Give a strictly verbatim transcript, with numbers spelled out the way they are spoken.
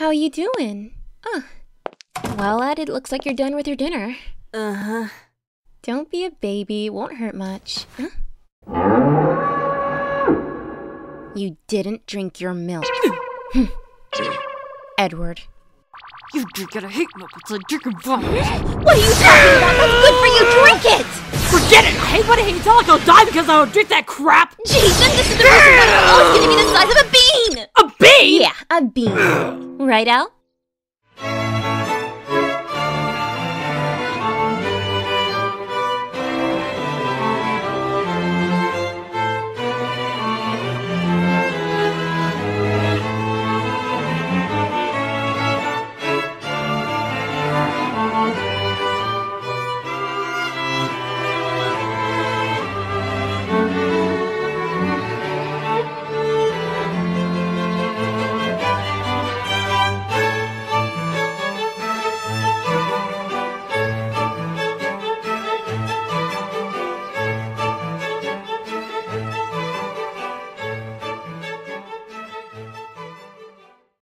How you doing? Uh. Well, Ed, it looks like you're done with your dinner. Uh-huh. Don't be a baby, won't hurt much. Huh? You didn't drink your milk. Edward. You drink it, I hate milk, it's like drinking vomit. What are you talking about? That's good for you, drink it! Forget it, I hate what I hate, until I go die because I don't drink that crap! Jesus, this is the person that's always gonna be the size of a bean! A bean?! Yeah, a bean. Right, Al?